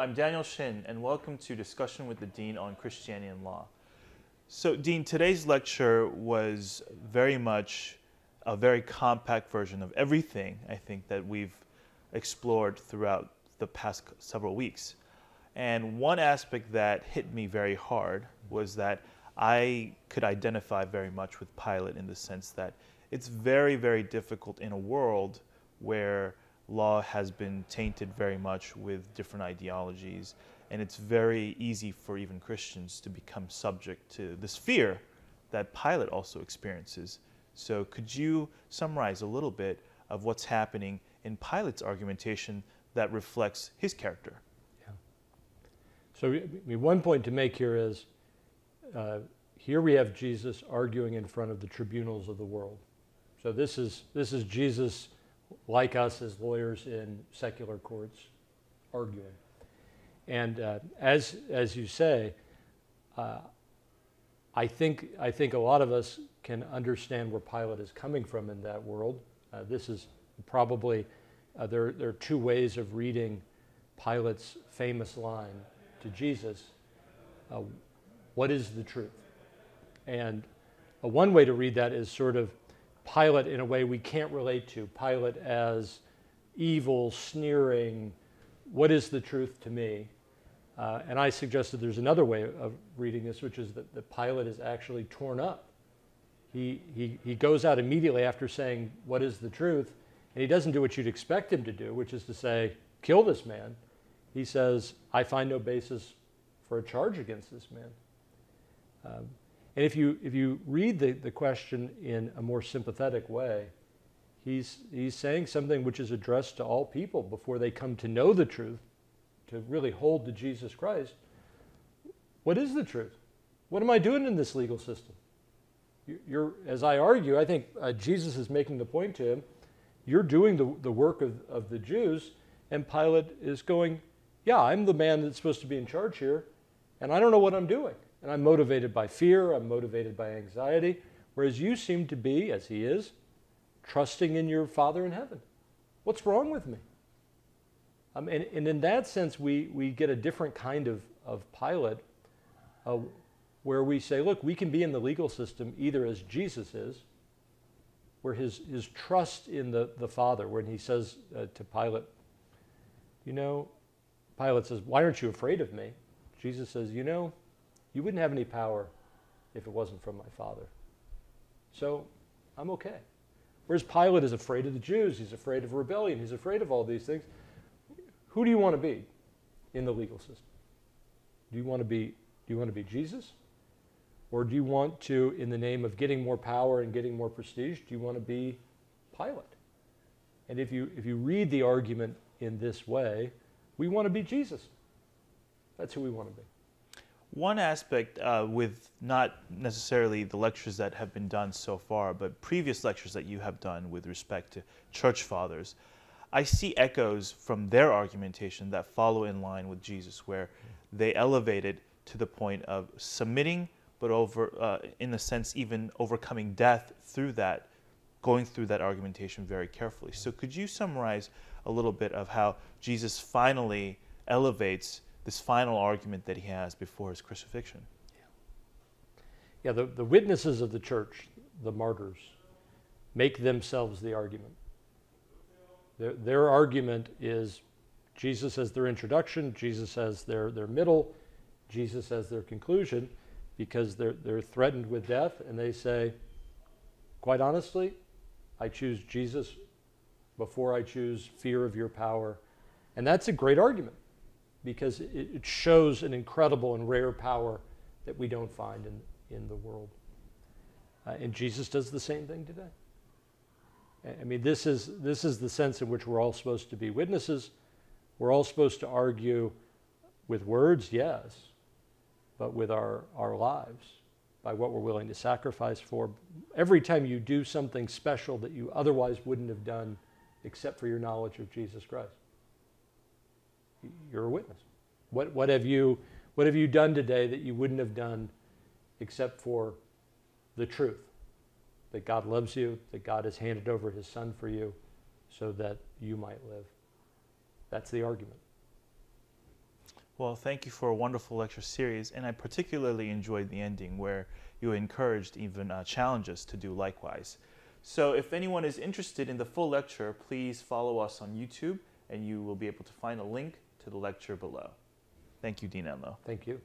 I'm Daniel Shin, and welcome to Discussion with the Dean on Christianity and Law. So, Dean, today's lecture was very much a very compact version of everything, I think, that we've explored throughout the past several weeks. And one aspect that hit me very hard was that I could identify very much with Pilate in the sense that it's very, very difficult in a world where law has been tainted very much with different ideologies, and it's very easy for even Christians to become subject to this fear that Pilate also experiences. So could you summarize a little bit of what's happening in Pilate's argumentation that reflects his character? Yeah. So one point to make here is, here we have Jesus arguing in front of the tribunals of the world. So this is Jesus, like us as lawyers in secular courts, arguing. And as you say, I think a lot of us can understand where Pilate is coming from in that world. This is probably there are two ways of reading Pilate's famous line to Jesus: "What is the truth?" And one way to read that is sort of Pilate in a way we can't relate to. Pilate as evil, sneering, what is the truth to me? And I suggested there's another way of reading this, which is that Pilate is actually torn up. He goes out immediately after saying, what is the truth? And he doesn't do what you'd expect him to do, which is to say, kill this man. He says, I find no basis for a charge against this man. And if you read the question in a more sympathetic way, he's saying something which is addressed to all people before they come to know the truth, to really hold to Jesus Christ. What is the truth? What am I doing in this legal system? You're, as I argue, I think Jesus is making the point to him, you're doing the work of the Jews, and Pilate is going, yeah, I'm the man that's supposed to be in charge here, and I don't know what I'm doing. And I'm motivated by fear, I'm motivated by anxiety, whereas you seem to be, as he is, trusting in your Father in heaven. What's wrong with me? And in that sense, we get a different kind of Pilate where we say, look, we can be in the legal system either as Jesus is, where his trust in the Father, when he says to Pilate, you know, Pilate says, why aren't you afraid of me? Jesus says, you know, you wouldn't have any power if it wasn't from my Father. So I'm okay. Whereas Pilate is afraid of the Jews, he's afraid of rebellion, he's afraid of all these things. Who do you want to be in the legal system? Do you want to be Jesus? Or do you want to, in the name of getting more power and getting more prestige, do you want to be Pilate? And if you read the argument in this way, we want to be Jesus. That's who we want to be. One aspect with not necessarily the lectures that have been done so far, but previous lectures that you have done with respect to church fathers, I see echoes from their argumentation that follow in line with Jesus, where they elevate it to the point of submitting, but in a sense, even overcoming death through that, going through that argumentation very carefully. So could you summarize a little bit of how Jesus finally elevates this final argument that he has before his crucifixion? Yeah, the witnesses of the church, the martyrs, make themselves the argument. Their argument is Jesus as their introduction, Jesus as their middle, Jesus as their conclusion, because they're threatened with death, and they say, quite honestly, I choose Jesus before I choose fear of your power. And that's a great argument, because it shows an incredible and rare power that we don't find in the world. And Jesus does the same thing today. I mean, this is the sense in which we're all supposed to be witnesses. We're all supposed to argue with words, yes, but with our lives, by what we're willing to sacrifice for. Every time you do something special that you otherwise wouldn't have done except for your knowledge of Jesus Christ, you're a witness. What have you done today that you wouldn't have done except for the truth, that God loves you, that God has handed over his son for you so that you might live? That's the argument. Well, thank you for a wonderful lecture series, and I particularly enjoyed the ending where you encouraged even challenges to do likewise. So if anyone is interested in the full lecture, please follow us on YouTube, and you will be able to find a link to the lecture below. Thank you, Dean Enlow. Thank you.